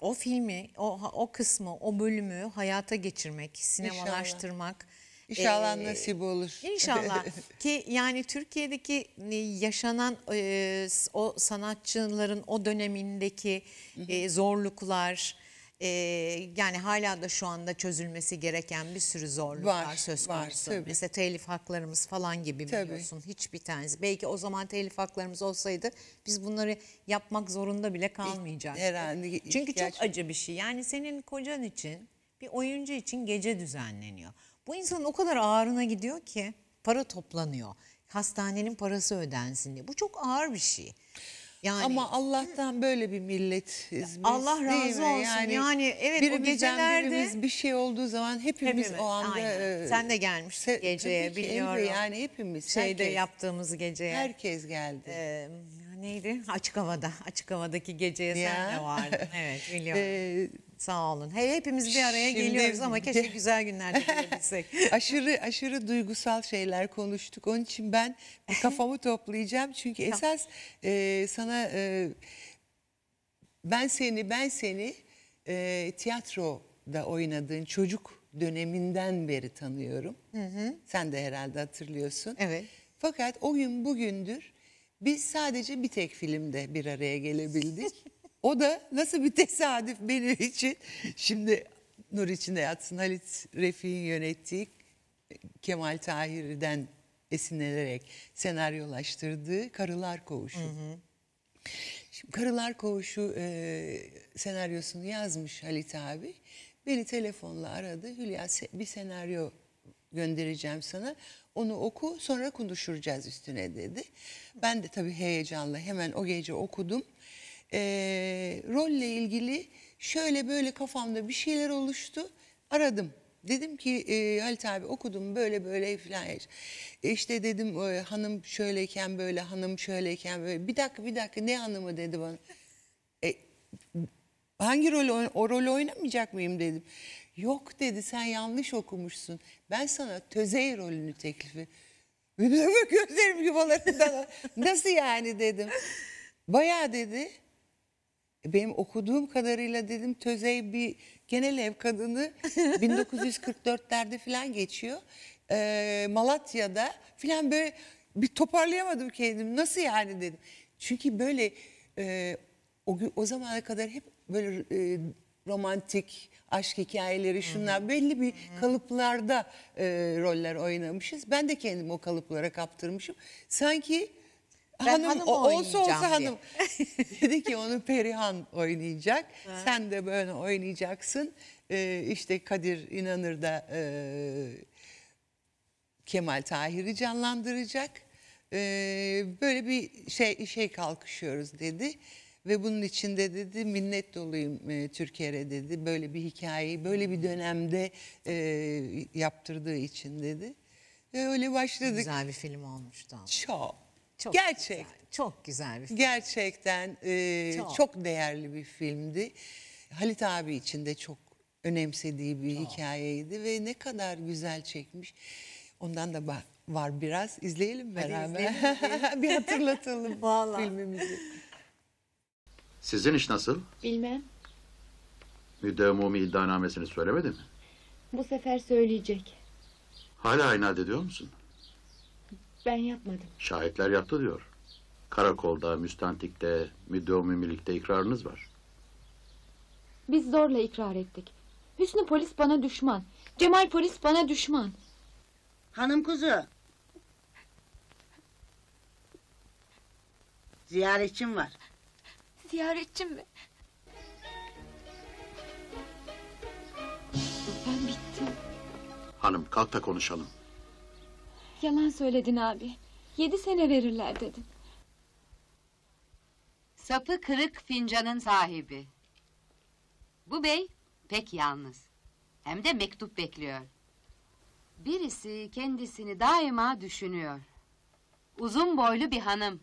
o filmi, o, o kısmı, o bölümü hayata geçirmek, sinemalaştırmak. İnşallah, inşallah e, nasip olur. İnşallah. Ki yani Türkiye'deki yaşanan e, o sanatçıların o dönemindeki e, zorluklar, Ee, yani hala da şu anda çözülmesi gereken bir sürü zorluk var, var söz konusu. Var, Mesela telif haklarımız falan gibi, biliyorsun, tabii. hiçbir tanesi. Belki o zaman telif haklarımız olsaydı biz bunları yapmak zorunda bile kalmayacaktık. Herhalde. Çünkü çok acı bir şey. Yani senin kocan için bir oyuncu için gece düzenleniyor. Bu insanın o kadar ağırına gidiyor ki para toplanıyor. Hastanenin parası ödensin diye. Bu çok ağır bir şey. Yani, ama Allah'tan böyle bir millet. Allah razı olsun. Yani, yani evet, o gecelerde birimiz bir şey olduğu zaman hepimiz, hepimiz o anda e, sen de gelmişsin geceye, biliyorum. Yani hepimiz şeyde herkes, yaptığımız geceye. Herkes geldi. E, neydi? Açık havada. Açık havadaki geceye ya, sen de vardın. Evet, biliyorum. E, Sağ olun. Hey, hepimiz bir araya şimdi geliyoruz ama keşke güzel günlerde gelebilsek. Aşırı aşırı duygusal şeyler konuştuk. Onun için ben kafamı toplayacağım. Çünkü esas e, sana e, ben seni ben seni e, tiyatroda oynadığın çocuk döneminden beri tanıyorum. Hı hı. Sen de herhalde hatırlıyorsun. Evet. Fakat o gün bugündür biz sadece bir tek filmde bir araya gelebildik. O da nasıl bir tesadüf benim için. Şimdi nur içinde yatsın, Halit Refik'in yönettiği, Kemal Tahir'den esinlenerek senaryolaştırdığı Karılar Kovuşu. Hı hı. Şimdi Karılar Kovuşu e, senaryosunu yazmış Halit abi. Beni telefonla aradı. Hülya, bir senaryo göndereceğim sana. Onu oku, sonra konuşacağız üstüne dedi. Ben de tabii heyecanla hemen o gece okudum. E, rolle ilgili şöyle böyle kafamda bir şeyler oluştu, aradım, dedim ki e, Halit abi okudum böyle böyle falan, e, işte dedim e, hanım şöyleyken böyle, hanım şöyleyken böyle, bir dakika bir dakika ne hanımı dedi bana, e, hangi rol, o rolü oynamayacak mıyım dedim. Yok dedi, sen yanlış okumuşsun, ben sana Tözey rolünü teklifi, gözlerim yuvalarından nasıl yani dedim, bayağı dedi. Benim okuduğum kadarıyla dedim Tözey bir genel ev kadını, bin dokuz yüz kırk dörtlerde falan geçiyor. Ee, Malatya'da falan, böyle bir toparlayamadım kendimi. Nasıl yani dedim. Çünkü böyle e, o, o zamana kadar hep böyle e, romantik aşk hikayeleri, şunlar, Hı-hı. belli bir Hı-hı. kalıplarda e, roller oynamışız. Ben de kendimi o kalıplara kaptırmışım. Sanki... Ben hanım olsa olsa hanım. Dedi ki onu Perihan oynayacak. Ha. Sen de böyle oynayacaksın. Ee, işte Kadir İnanır da e, Kemal Tahir'i canlandıracak. Ee, böyle bir şey şey kalkışıyoruz dedi. Ve bunun içinde dedi minnet doluyum e, Türker'e dedi. Böyle bir hikayeyi böyle bir dönemde e, yaptırdığı için dedi. Ve öyle başladık. Güzel bir film olmuştu. Çok. Çok Gerçek. Güzel, çok güzel bir film. Gerçekten e, çok. çok değerli bir filmdi. Halit abi için de çok önemsediği bir çok. hikayeydi ve ne kadar güzel çekmiş. Ondan da var, var biraz. İzleyelim beraber. Hadi izleyelim. Bir hatırlatalım Vallahi. filmimizi. Sizin iş nasıl? Bilmem. Müdevumi iddianamesini söylemedi mi? Bu sefer söyleyecek. Hala aynı halde diyor musun? Ben yapmadım. Şahitler yaptı diyor. Karakolda, müstantikte, müdevimilikte ikrarınız var. Biz zorla ikrar ettik. Hüsnü polis bana düşman. Cemal polis bana düşman. Hanım kuzu. Ziyaretçim var. Ziyaretçim mi? Ben bittim. Hanım kalk da konuşalım. Yalan söyledin abi. Yedi sene verirler dedin. Sapı kırık fincanın sahibi. Bu bey pek yalnız. Hem de mektup bekliyor. Birisi kendisini daima düşünüyor. Uzun boylu bir hanım.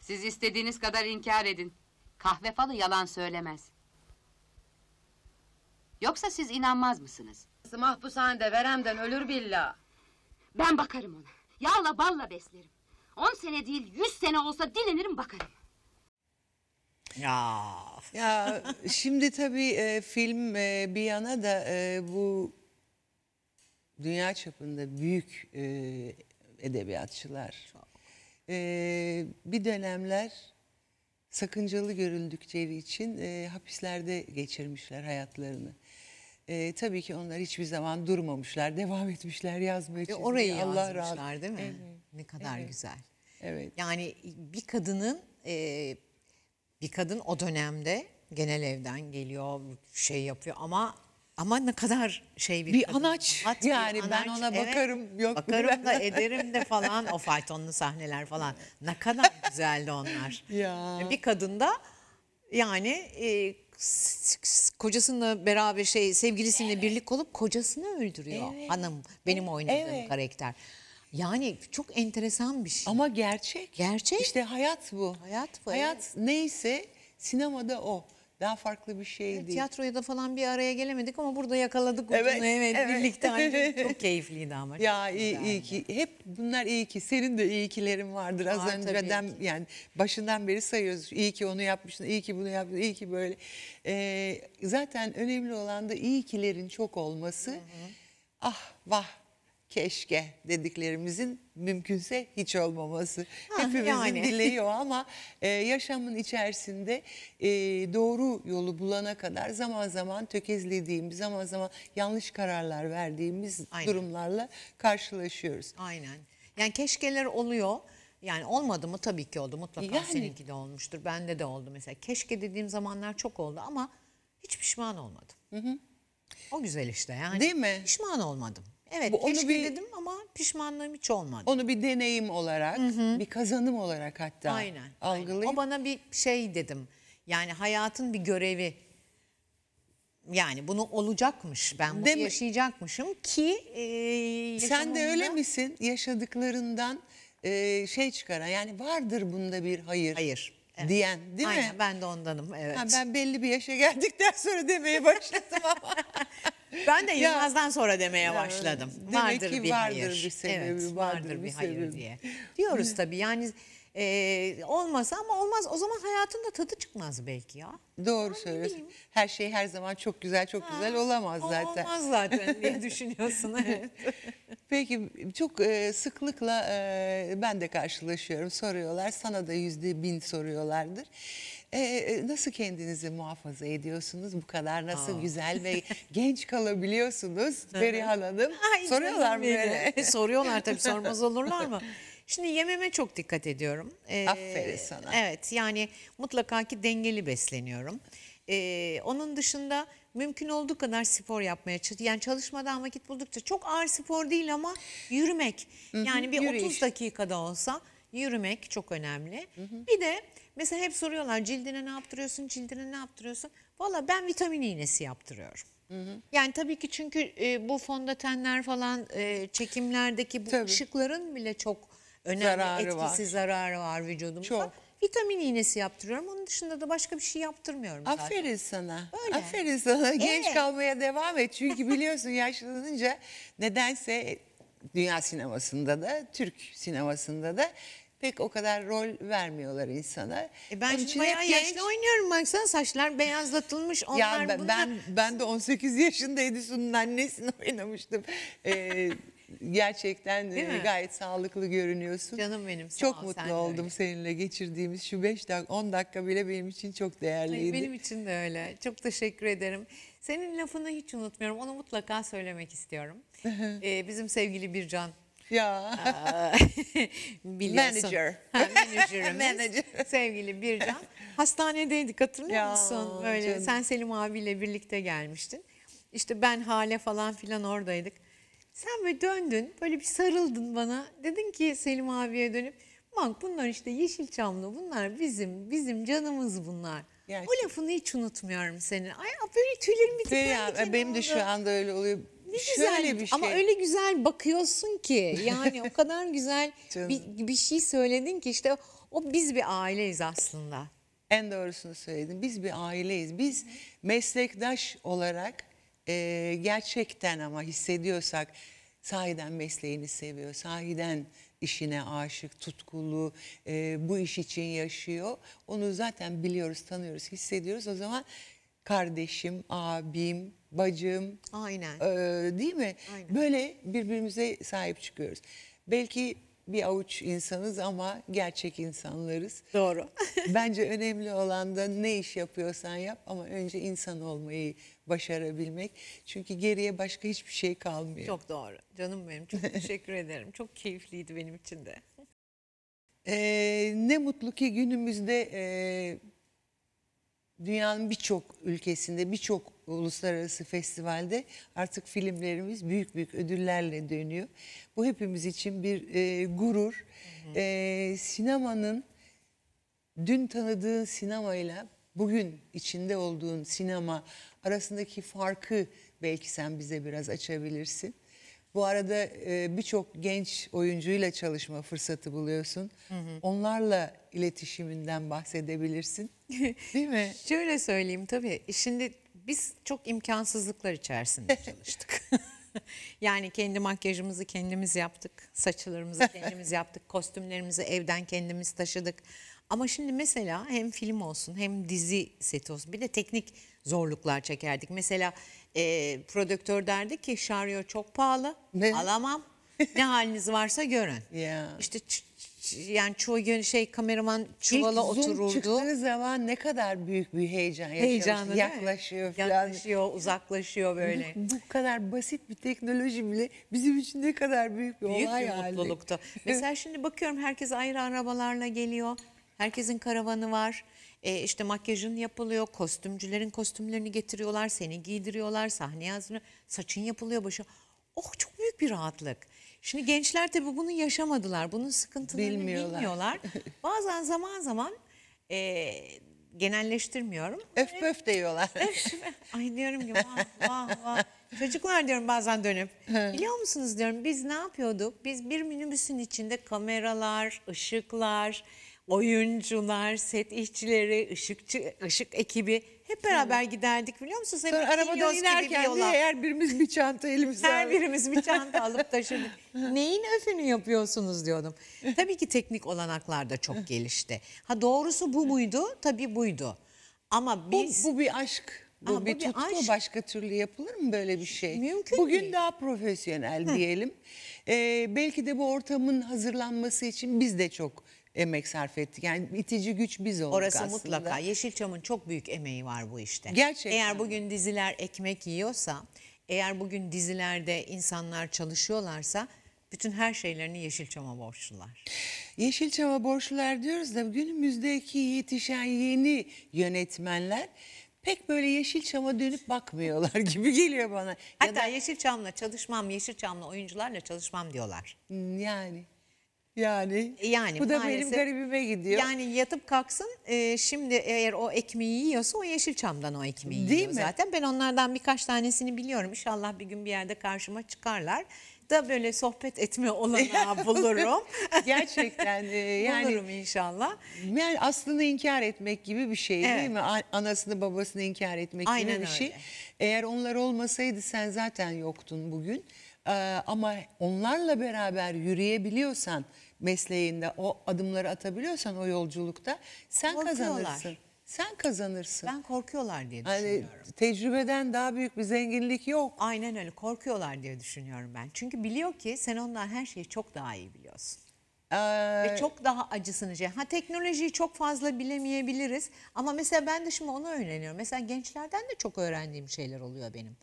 Siz istediğiniz kadar inkar edin. Kahve falı yalan söylemez. Yoksa siz inanmaz mısınız? Mahpushanede veremden ölür billah. Ben bakarım ona. Yağla balla beslerim. On sene değil yüz sene olsa dilenirim bakarım. Ya, ya şimdi tabii e, film e, bir yana da e, bu dünya çapında büyük e, edebiyatçılar. E, bir dönemler sakıncalı görüldükleri için e, hapislerde geçirmişler hayatlarını. Ee, tabii ki onlar hiçbir zaman durmamışlar, devam etmişler yazmaya. E orayı Allah yazmışlar rahat. Değil mi? Evet. Ne kadar evet. güzel. Evet. Yani bir kadının, e, bir kadın o dönemde genel evden geliyor, şey yapıyor ama Ama ne kadar şey bir, bir kadın. Anaç. Hat, yani bir anaç. Ben ona bakarım. Evet, yok bakarım da ederim de falan. O faytonlu sahneler falan. Ne kadar güzeldi onlar. Ya. Bir kadında yani e, kocasınınla beraber şey sevgilisinle evet. birlik olup kocasını öldürüyor. Evet. Hanım benim oynadığım evet. karakter. Yani çok enteresan bir şey. Ama gerçek. Gerçek. İşte hayat bu. Hayat bu. Hayat evet. neyse sinemada o. Daha farklı bir şey evet, değil. Tiyatroya da falan bir araya gelemedik ama burada yakaladık. Evet, ucunu. Evet, evet. Birlikte çok keyifliydi ama. Ya iyi, iyi ki. Hep bunlar iyi ki. Senin de iyi kilerin vardır. Az Aa, önceden ki. Yani başından beri sayıyoruz. İyi ki onu yapmışsın, iyi ki bunu yapmışsın, iyi ki böyle. Ee, zaten önemli olan da iyi kilerin çok olması. Hı hı. Ah vah. Keşke dediklerimizin mümkünse hiç olmaması. Ha, hepimizin yani. Dileği o ama e, yaşamın içerisinde e, doğru yolu bulana kadar zaman zaman tökezlediğimiz, zaman zaman yanlış kararlar verdiğimiz Aynen. durumlarla karşılaşıyoruz. Aynen. Yani keşkeler oluyor. Yani olmadı mı? Tabii ki oldu. Mutlaka yani. Seninki de olmuştur. Bende de oldu mesela. Keşke dediğim zamanlar çok oldu ama hiç pişman olmadım. Hı hı. O güzel işte yani. Değil mi? Pişman olmadım. Evet, bu, keşke onu bir, dedim ama pişmanlığım hiç olmadı. Onu bir deneyim olarak, hı hı. bir kazanım olarak hatta aynen, algılayayım. Aynen. O bana bir şey dedim. Yani hayatın bir görevi. Yani bunu olacakmış, ben bunu Demi, yaşayacakmışım ki... E, yaşamında... Sen de öyle misin? Yaşadıklarından e, şey çıkaran, yani vardır bunda bir hayır. Hayır. Evet. Diyen değil aynen, mi? Aynen, ben de ondanım. Evet. Ha, ben belli bir yaşa geldikten sonra demeye başladım ama... Ben de Yılmaz'dan sonra demeye başladım. Demek vardır ki bir vardır hayır. bir sebebi, evet, vardır, vardır bir, bir hayır sebebi. Diye. Diyoruz tabii yani e, olmasa ama olmaz. O zaman hayatında tadı çıkmaz belki ya. Doğru ben söylüyorsun. Bileyim. Her şey her zaman çok güzel, çok ha, güzel olamaz zaten. Olmaz zaten diye düşünüyorsun. Evet. Peki çok e, sıklıkla e, ben de karşılaşıyorum. Soruyorlar, sana da yüzde bin soruyorlardır. Ee, nasıl kendinizi muhafaza ediyorsunuz? Bu kadar nasıl Aa. Güzel ve genç kalabiliyorsunuz Perihan Hanım? Ay, soruyorlar mı böyle? Soruyorlar tabii, sormaz olurlar mı? Şimdi yememe çok dikkat ediyorum. Ee, Aferin sana. Evet, yani mutlaka ki dengeli besleniyorum. Ee, onun dışında mümkün olduğu kadar spor yapmaya çalışıyorum. Yani çalışmadan vakit buldukça, çok ağır spor değil ama yürümek. Yani bir Yürüyüş. otuz dakikada olsa yürümek çok önemli. Hı hı. Bir de mesela hep soruyorlar, cildine ne yaptırıyorsun, cildine ne yaptırıyorsun? Valla ben vitamin iğnesi yaptırıyorum. Hı hı. Yani tabii ki çünkü e, bu fondötenler falan e, çekimlerdeki bu tabii. ışıkların bile çok önemli zararı etkisi var. zararı var vücudumuza. Vitamin iğnesi yaptırıyorum. Onun dışında da başka bir şey yaptırmıyorum zaten. Aferin sana. Öyle. Aferin sana. Genç evet. kalmaya devam et. Çünkü biliyorsun yaşlanınca nedense dünya sinemasında da Türk sinemasında da pek o kadar rol vermiyorlar insana. E ben şimdi bayağı genç... yaşlı oynuyorum. Baksana saçlar beyazlatılmış. Onlar ya ben, bunlar... ben, ben de on sekiz yaşındaydı. Sunun annesini oynamıştım. Ee, gerçekten gayet sağlıklı görünüyorsun. Canım benim. Çok ol, mutlu oldum öyle. Seninle geçirdiğimiz şu beş dakika, on dakika bile benim için çok değerliydi. Ay, benim için de öyle. Çok teşekkür ederim. Senin lafını hiç unutmuyorum. Onu mutlaka söylemek istiyorum. ee, bizim sevgili Bircan. Ya. Biliyorsun. Manager. Ha, Manager. Sevgili Bircan. Hastanedeydik, hatırlıyor ya, musun? Böyle canım. Sen Selim abiyle birlikte gelmiştin. İşte ben Hale falan filan oradaydık. Sen böyle döndün, böyle bir sarıldın bana. Dedin ki Selim abiye dönüp, bak bunlar işte Yeşilçamlı, bunlar bizim, bizim canımız bunlar. Gerçekten. O lafını hiç unutmuyorum senin. Ay böyle tüylerim bitirken. Benim oldu. De şu anda öyle oluyor. Ne güzel bir şey. Ama öyle güzel bakıyorsun ki yani o kadar güzel bir, bir şey söyledin ki işte o, o biz bir aileyiz aslında. En doğrusunu söyledin, biz bir aileyiz. Biz meslektaş olarak e, gerçekten ama hissediyorsak sahiden mesleğini seviyor, sahiden işine aşık, tutkulu, e, bu iş için yaşıyor. Onu zaten biliyoruz, tanıyoruz, hissediyoruz. O zaman kardeşim, abim, bacım, aynen. E, değil mi? Aynen. Böyle birbirimize sahip çıkıyoruz. Belki bir avuç insanız ama gerçek insanlarız. Doğru. Bence önemli olan da ne iş yapıyorsan yap ama önce insan olmayı başarabilmek. Çünkü geriye başka hiçbir şey kalmıyor. Çok doğru. Canım benim, çok teşekkür ederim. Çok keyifliydi benim için de. E, ne mutlu ki günümüzde... E, dünyanın birçok ülkesinde, birçok uluslararası festivalde artık filmlerimiz büyük büyük ödüllerle dönüyor. Bu hepimiz için bir e, gurur. Hı hı. E, sinemanın, dün tanıdığın sinemayla bugün içinde olduğun sinema arasındaki farkı belki sen bize biraz açabilirsin. Bu arada e, birçok genç oyuncuyla çalışma fırsatı buluyorsun. Hı hı. Onlarla iletişiminden bahsedebilirsin. Değil mi? Şöyle söyleyeyim tabii. Şimdi biz çok imkansızlıklar içerisinde çalıştık. Yani kendi makyajımızı kendimiz yaptık. Saçlarımızı kendimiz yaptık. Kostümlerimizi evden kendimiz taşıdık. Ama şimdi mesela hem film olsun hem dizi seti olsun, bir de teknik zorluklar çekerdik. Mesela e, prodüktör derdi ki şarjör çok pahalı, ne? Alamam. Ne haliniz varsa görün. Yeah. İşte yani çoğu şey kameraman çuvala ilk otururdu. İlk zoom çıktığı zaman ne kadar büyük bir heyecan yaşıyoruz. Yaklaşıyor falan. Yaklaşıyor, uzaklaşıyor böyle. Bu, bu kadar basit bir teknoloji bile bizim için ne kadar büyük bir büyük olay halde. Büyük bir mutluluktu. Mesela şimdi bakıyorum herkes ayrı arabalarla geliyor. Herkesin karavanı var, e işte makyajın yapılıyor, kostümcülerin kostümlerini getiriyorlar, seni giydiriyorlar, sahneye hazırlıyor, saçın yapılıyor başa. Oh, çok büyük bir rahatlık. Şimdi gençler tabii bunu yaşamadılar, bunun sıkıntılarını bilmiyorlar. bilmiyorlar. Bazen zaman zaman e, genelleştirmiyorum. Öf pöf diyorlar. Ay diyorum ki vah vah vah. Çocuklar diyorum bazen dönüp, biliyor musunuz diyorum biz ne yapıyorduk? Biz bir minibüsün içinde kameralar, ışıklar... Oyuncular, set işçileri, ışıkçı, ışık ekibi hep beraber giderdik biliyor musunuz? Hep sonra arabadan inerken de her birimiz bir çanta elimizde. Her birimiz bir çanta alıp taşırdık. Neyin öfünü yapıyorsunuz diyordum. Tabii ki teknik olanaklar da çok gelişti. Ha doğrusu bu muydu? Tabii buydu. Ama biz... Bu, bu bir aşk. Bu, Aa, bir, bu bir tutku aşk. Başka türlü yapılır mı böyle bir şey? Mümkün Bugün değil. Daha profesyonel Hı. diyelim. Ee, belki de bu ortamın hazırlanması için biz de çok... emek sarf ettik. Yani itici güç biz olduk Orası aslında. Orası mutlaka. Yeşilçam'ın çok büyük emeği var bu işte. Gerçekten. Eğer bugün diziler ekmek yiyorsa, eğer bugün dizilerde insanlar çalışıyorlarsa bütün her şeylerini Yeşilçam'a borçlular. Yeşilçam'a borçlular diyoruz da günümüzdeki yetişen yeni yönetmenler pek böyle Yeşilçam'a dönüp bakmıyorlar gibi geliyor bana. Hatta ya da... Yeşilçam'la çalışmam, Yeşilçam'la oyuncularla çalışmam diyorlar. Yani... Yani, yani bu da maalesef, benim garibime gidiyor. Yani yatıp kalksın e, şimdi eğer o ekmeği yiyorsa o Yeşilçam'dan o ekmeği Değil yiyor mi? zaten. Ben onlardan birkaç tanesini biliyorum. İnşallah bir gün bir yerde karşıma çıkarlar da böyle sohbet etme olanağı bulurum. Gerçekten e, yani, bulurum inşallah. Yani aslını inkar etmek gibi bir şey evet. değil mi? Anasını babasını inkar etmek Aynen gibi bir öyle. şey. Eğer onlar olmasaydı sen zaten yoktun bugün. Ama onlarla beraber yürüyebiliyorsan mesleğinde o adımları atabiliyorsan o yolculukta sen kazanırsın. Sen kazanırsın. Ben korkuyorlar diye düşünüyorum. Yani tecrübeden daha büyük bir zenginlik yok. Aynen öyle, korkuyorlar diye düşünüyorum ben. Çünkü biliyor ki sen ondan her şeyi çok daha iyi biliyorsun. Ee... Ve çok daha acısını. Ha teknolojiyi çok fazla bilemeyebiliriz ama mesela ben de şimdi onu öğreniyorum. Mesela gençlerden de çok öğrendiğim şeyler oluyor benim.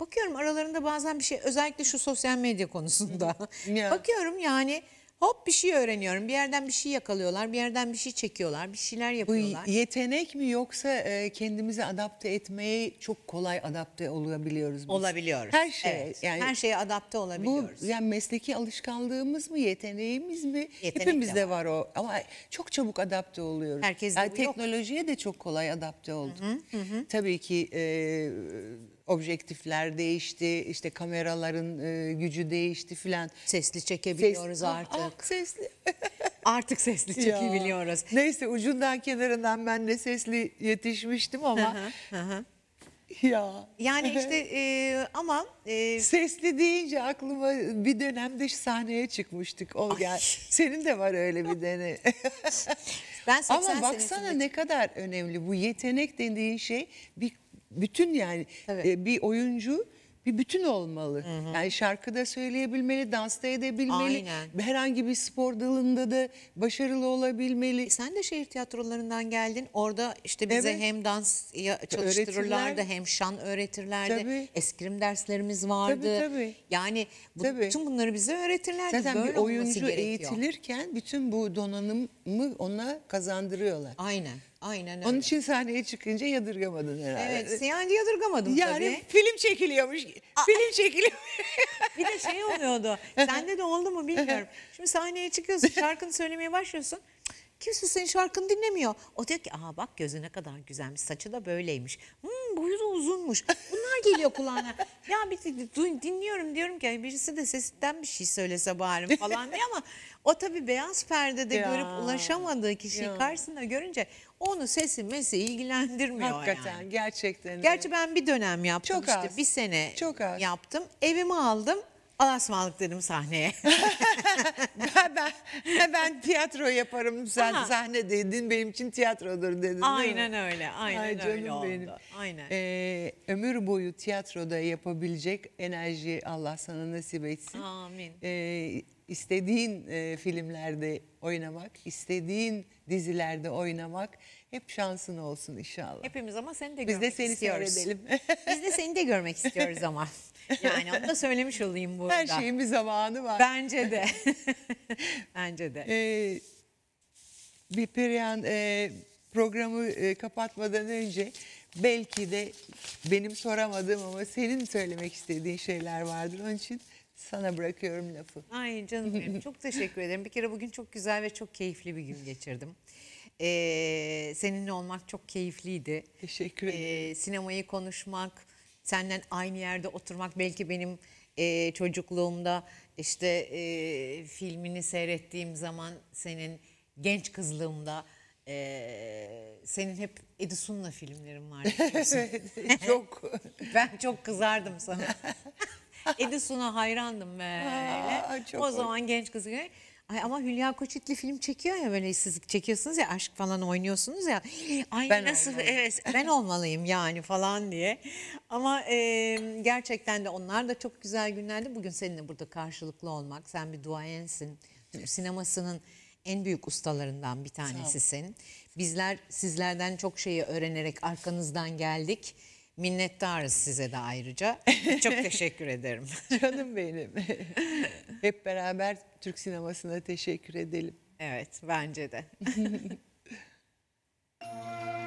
Bakıyorum aralarında bazen bir şey, özellikle şu sosyal medya konusunda. Yeah. Bakıyorum yani hop bir şey öğreniyorum. Bir yerden bir şey yakalıyorlar, bir yerden bir şey çekiyorlar, bir şeyler yapıyorlar. Bu yetenek mi yoksa kendimizi adapte etmeye çok kolay adapte olabiliyoruz biz? Olabiliyoruz. Her şeye, evet. yani her şeye adapte olabiliyoruz. Bu yani mesleki alışkanlığımız mı, yeteneğimiz mi? Yetenek Hepimizde de var. var o ama çok çabuk adapte oluyoruz. Herkes de yani teknolojiye yok. de çok kolay adapte olduk. Hı hı, hı. Tabii ki... E, objektifler değişti, işte kameraların e, gücü değişti filan. Sesli çekebiliyoruz Ses, artık. Ah, ah, sesli. Artık sesli çekebiliyoruz. Ya. Neyse ucundan kenarından ben de sesli yetişmiştim ama. Hı hı, hı. Ya. Yani işte e, ama. E, sesli deyince aklıma bir dönemde sahneye çıkmıştık. O gel. Senin de var öyle bir deney. Ben ama baksana ne kadar önemli bu yetenek dediğin şey bir bütün yani e, bir oyuncu bir bütün olmalı. Hı hı. Yani şarkıda söyleyebilmeli, dansta edebilmeli. Aynen. Herhangi bir spor dalında da başarılı olabilmeli. E sen de şehir tiyatrolarından geldin. Orada işte bize evet. hem dans çalıştırırlardı öğretirler. hem şan öğretirlerdi. Tabii. Eskrim derslerimiz vardı. Tabii, tabii. Yani bu, tabii. bütün bunları bize öğretirlerdi. Zaten Böyle bir oyuncu eğitilirken bütün bu donanımı ona kazandırıyorlar. Aynen. Aynen öyle. Onun için sahneye çıkınca yadırgamadın herhalde. Evet, yani yadırgamadım yani tabii. Yani film çekiliyormuş. Aa, film çekiliyor. Bir de şey oluyordu. Sende de oldu mu bilmiyorum. Şimdi sahneye çıkıyorsun, şarkını söylemeye başlıyorsun. Kimse senin şarkını dinlemiyor. O diyor ki, aha bak gözü ne kadar güzelmiş, saçı da böyleymiş. Hmm, boyu da uzunmuş. Bunlar geliyor kulağına. Ya bir dinliyorum, diyorum ki birisi de sesinden bir şey söylese bari falan diye, ama o tabii beyaz perdede ya, görüp ulaşamadığı kişiyi ya karşısında görünce onu sesi mesi ilgilendirmiyor. Hakikaten yani, gerçekten. Gerçi ben bir dönem yaptım. Çok işte az. Bir sene Çok az. yaptım. Evimi aldım. Alasmalık dedim sahneye. ben, ben, ben tiyatro yaparım. Sen aha sahne dedin, benim için tiyatrodur dedin. Aynen öyle. Aynen Ay, canım öyle oldu. Benim. Aynen. Ee, ömür boyu tiyatroda yapabilecek enerji Allah sana nasip etsin. Amin. Ee, istediğin e, filmlerde oynamak, istediğin dizilerde oynamak, hep şansın olsun inşallah. Hepimiz ama seni de görmek istiyoruz. Biz de seni istiyoruz. Biz de seni de görmek istiyoruz ama. Yani onu da söylemiş olayım burada. Her şeyin bir zamanı var. Bence de. Bence de. Ee, bir Perihan e, programı e, kapatmadan önce belki de benim soramadığım ama senin söylemek istediğin şeyler vardır. Onun için sana bırakıyorum lafı. Ay canım benim, çok teşekkür ederim. Bir kere bugün çok güzel ve çok keyifli bir gün geçirdim. Ee, seninle olmak çok keyifliydi. Teşekkür ederim. Ee, sinemayı konuşmak, senden aynı yerde oturmak, belki benim e, çocukluğumda işte e, filmini seyrettiğim zaman senin genç kızlığımda e, senin hep Edison'la filmlerin vardı. Çok. Ben çok kızardım sana. Edison'a hayrandım böyle. Aa, o zaman hoş. Genç kızı. Ay ama Hülya Koçyiğit'li film çekiyor ya, böyle siz çekiyorsunuz ya, aşk falan oynuyorsunuz ya. Ay ben nasıl olmalıyım. Evet, ben olmalıyım yani falan diye. Ama e, gerçekten de onlar da çok güzel günlerdi. Bugün seninle burada karşılıklı olmak. Sen bir duayensin. Türk sinemasının en büyük ustalarından bir tanesisin. Bizler sizlerden çok şeyi öğrenerek arkanızdan geldik. Minnettarız size de ayrıca. Çok teşekkür ederim. Canım benim. Hep beraber Türk sinemasına teşekkür edelim. Evet, bence de.